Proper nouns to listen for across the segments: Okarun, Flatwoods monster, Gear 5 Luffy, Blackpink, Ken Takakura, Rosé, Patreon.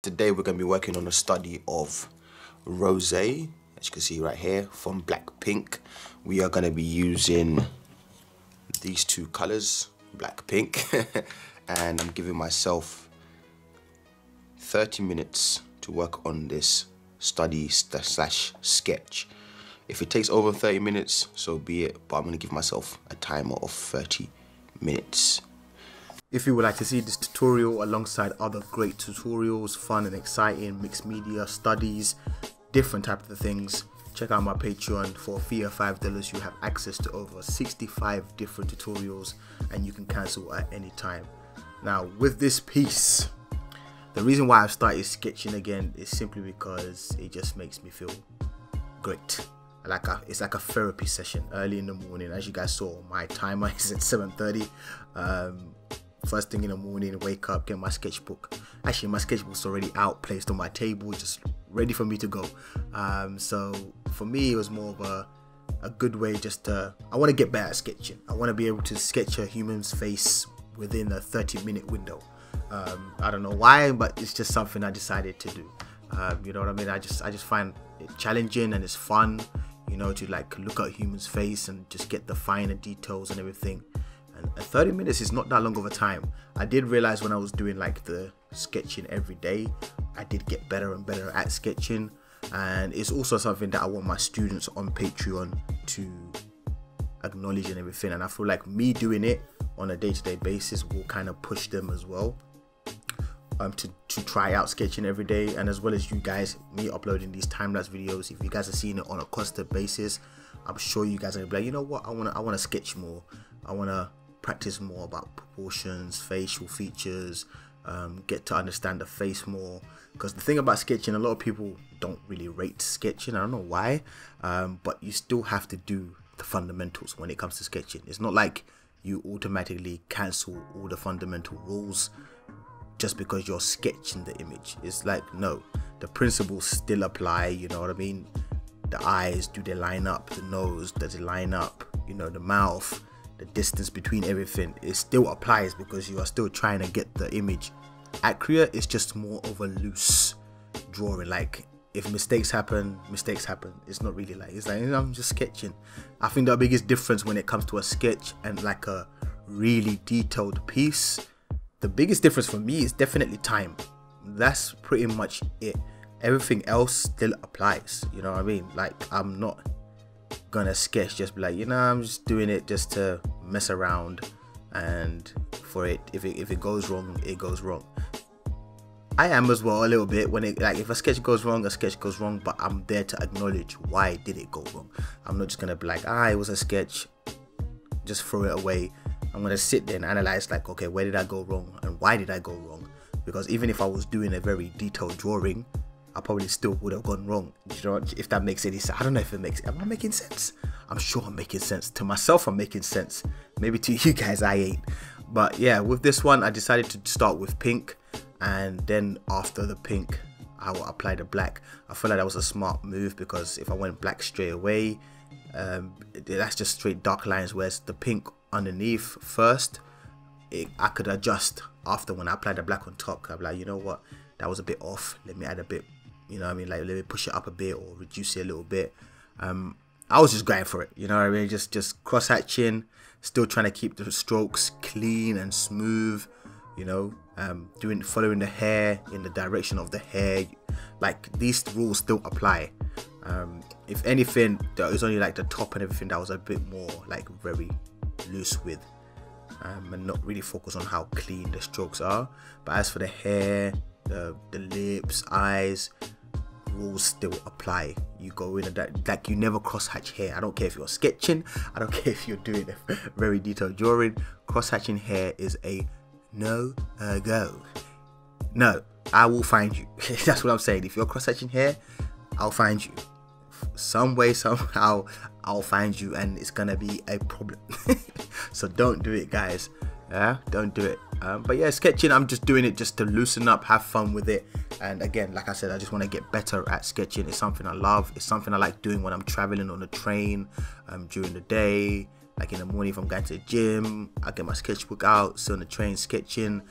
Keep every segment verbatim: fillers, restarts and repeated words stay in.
Today we're going to be working on a study of Rosé, as you can see right here, from Blackpink. We are going to be using these two colours, Blackpink, and I'm giving myself thirty minutes to work on this study slash sketch. If it takes over thirty minutes, so be it, but I'm going to give myself a timer of thirty minutes. If you would like to see this tutorial alongside other great tutorials, fun and exciting, mixed media, studies, different types of things, check out my Patreon. For a fee of five dollars you have access to over sixty-five different tutorials and you can cancel at any time. Now with this piece, the reason why I've started sketching again is simply because it just makes me feel great. Like a, it's like a therapy session early in the morning. As you guys saw, my timer is at seven thirty. Um, First thing in the morning, wake up, get my sketchbook. Actually, my sketchbook's already out, placed on my table, just ready for me to go. Um, so for me, it was more of a, a good way just to, I want to get better at sketching. I want to be able to sketch a human's face within a thirty minute window. Um, I don't know why, but it's just something I decided to do. Uh, you know what I mean? I just, I just find it challenging and it's fun, you know, to like look at a human's face and just get the finer details and everything. And thirty minutes is not that long of a time. I did realize when I was doing like the sketching every day, I did get better and better at sketching, and it's also something that I want my students on Patreon to acknowledge and everything, and I feel like me doing it on a day-to-day basis will kind of push them as well um, to, to try out sketching every day, and as well as you guys, me uploading these time-lapse videos. If you guys are seeing it on a constant basis, I'm sure you guys are gonna be like, you know what, I wanna, I wanna sketch more, I wanna practice more about proportions, facial features, um, get to understand the face more. Because the thing about sketching, a lot of people don't really rate sketching, I don't know why, um, but you still have to do the fundamentals when it comes to sketching. It's not like you automatically cancel all the fundamental rules just because you're sketching the image. It's like, no, the principles still apply, you know what I mean? The eyes, do they line up? The nose, does it line up? You know, the mouth, the distance between everything, it still applies because you are still trying to get the image accurate. It's just more of a loose drawing. Like if mistakes happen, mistakes happen. It's not really like, it's like, you know, I'm just sketching. I think the biggest difference when it comes to a sketch and like a really detailed piece, the biggest difference for me is definitely time. That's pretty much it. Everything else still applies, you know what I mean? Like I'm not gonna sketch just be like, you know, I'm just doing it just to mess around, and for it if it, if it goes wrong, it goes wrong. I am as well a little bit when it, like if a sketch goes wrong, a sketch goes wrong, but I'm there to acknowledge why did it go wrong. I'm not just gonna be like, ah, it was a sketch, just throw it away. I'm gonna sit there and analyze like, okay, where did I go wrong and why did I go wrong? Because even if I was doing a very detailed drawing, I probably still would have gone wrong. You know, if that makes any sense. I don't know if it makes. Am I making sense? I'm sure I'm making sense to myself. I'm making sense. Maybe to you guys, I ain't. But yeah, with this one, I decided to start with pink, and then after the pink, I will apply the black. I feel like that was a smart move because if I went black straight away, um, that's just straight dark lines. Whereas the pink underneath first, it, I could adjust after when I apply the black on top. I'm like, you know what, that was a bit off. Let me add a bit. You know what I mean? Like, let me push it up a bit or reduce it a little bit. Um, I was just going for it. You know what I mean? Just, just cross-hatching, still trying to keep the strokes clean and smooth. You know, um, doing following the hair in the direction of the hair. Like these rules still apply. Um, if anything, it was only like the top and everything that was a bit more like very loose with, um, and not really focus on how clean the strokes are. But as for the hair, the, the lips, eyes, rules still apply. You go in and that, like you never cross-hatch hair. I don't care if you're sketching, I don't care if you're doing a very detailed drawing, cross-hatching hair is a no uh, go. No, I will find you. That's what I'm saying. If you're cross-hatching hair, I'll find you some way, somehow. I'll find you and it's gonna be a problem. So don't do it, guys. Yeah, don't do it. Um, but yeah, sketching, I'm just doing it just to loosen up, have fun with it. And again, like I said, I just want to get better at sketching. It's something I love. It's something I like doing when I'm traveling on the train, um, during the day, like in the morning if I'm going to the gym, I get my sketchbook out, sit on the train sketching.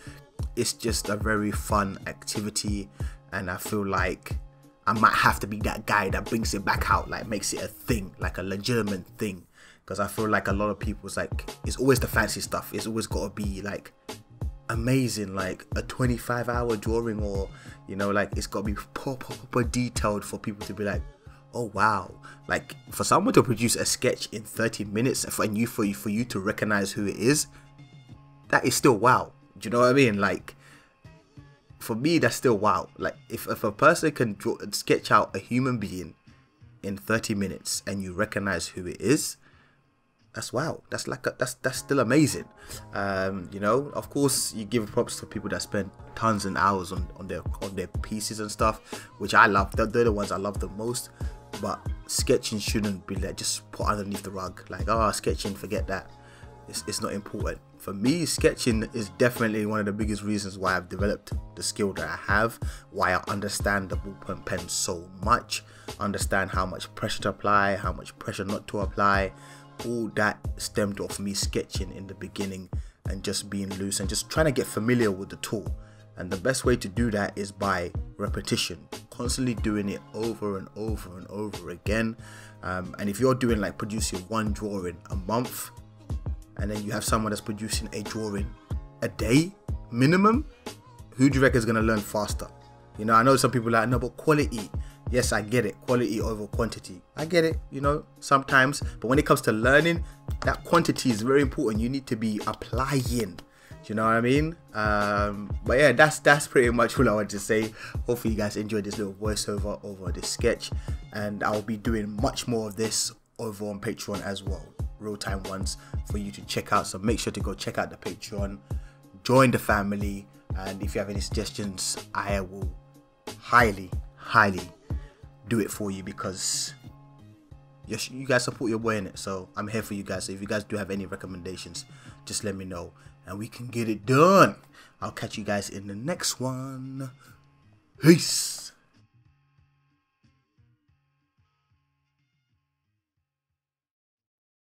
It's just a very fun activity and I feel like I might have to be that guy that brings it back out, like makes it a thing, like a legitimate thing. Because I feel like a lot of people's like, it's always the fancy stuff. It's always got to be like amazing, like a twenty-five hour drawing, or, you know, like it's got to be proper, proper detailed for people to be like, oh wow. Like for someone to produce a sketch in thirty minutes for you, for you, for you to recognize who it is, that is still wow. Do you know what I mean? Like, for me, that's still wow. Like if, if a person can draw and sketch out a human being in thirty minutes and you recognize who it is, that's wow. That's like a, that's that's still amazing. Um you know, of course you give props to people that spend tons and hours on on their on their pieces and stuff, which I love. They're, they're the ones I love the most. But sketching shouldn't be like just put underneath the rug, like, oh, sketching, forget that. It's, it's not important. For me, sketching is definitely one of the biggest reasons why I've developed the skill that I have, why I understand the ballpoint pen so much, understand how much pressure to apply, how much pressure not to apply. All that stemmed off me sketching in the beginning and just being loose and just trying to get familiar with the tool. And the best way to do that is by repetition, constantly doing it over and over and over again. Um, and if you're doing like producing one drawing a month, and then you have someone that's producing a drawing a day minimum, who do you reckon is going to learn faster? You know, I know some people are like, no, but quality. Yes, I get it. Quality over quantity. I get it, you know, sometimes. But when it comes to learning, that quantity is very important. You need to be applying. Do you know what I mean? Um, but yeah, that's that's pretty much all I wanted to say. Hopefully you guys enjoyed this little voiceover over this sketch. And I'll be doing much more of this over on Patreon as well. Real-time ones for you to check out. So make sure to go check out the Patreon. Join the family. And if you have any suggestions, I will highly, highly do it for you, because you guys support your boy in it. So I'm here for you guys. So if you guys do have any recommendations, just let me know and we can get it done. I'll catch you guys in the next one. Peace.